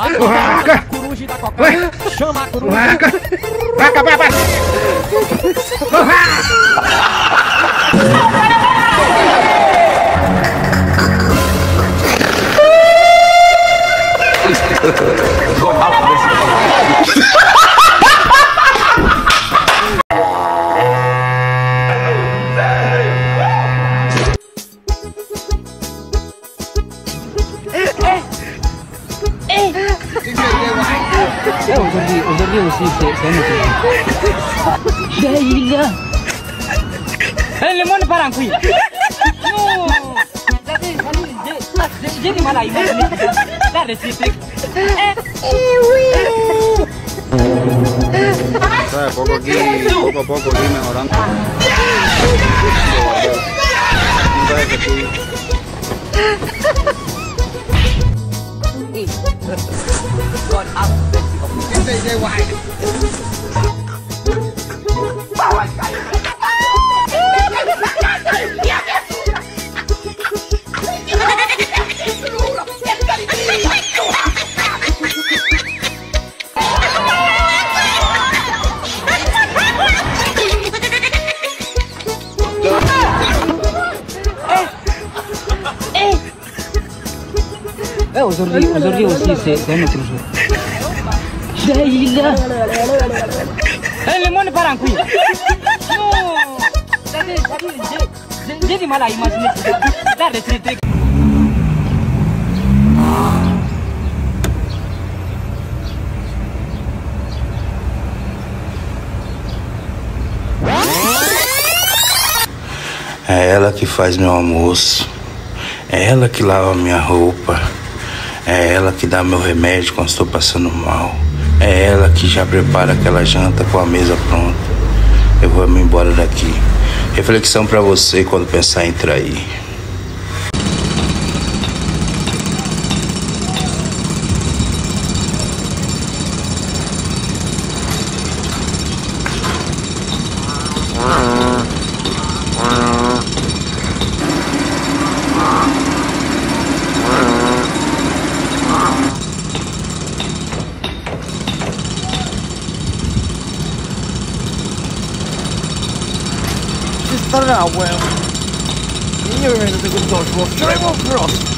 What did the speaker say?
A coruja da coca. Chama a coruja. Vai acabar a bacia. Poco a poco voy mejorando. Aujourd'hui aussi, c'est un autre jour. Le monde part en couille. J'ai du mal à imaginer. La retraite. É ela que faz meu almoço. É ela que lava minha roupa. É ela que dá meu remédio quando estou passando mal. É ela que já prepara aquela janta com a mesa pronta. Eu vou me embora daqui. Reflexão pra você quando pensar em trair. Started out well. You're in a good dodgeball. Dribble cross.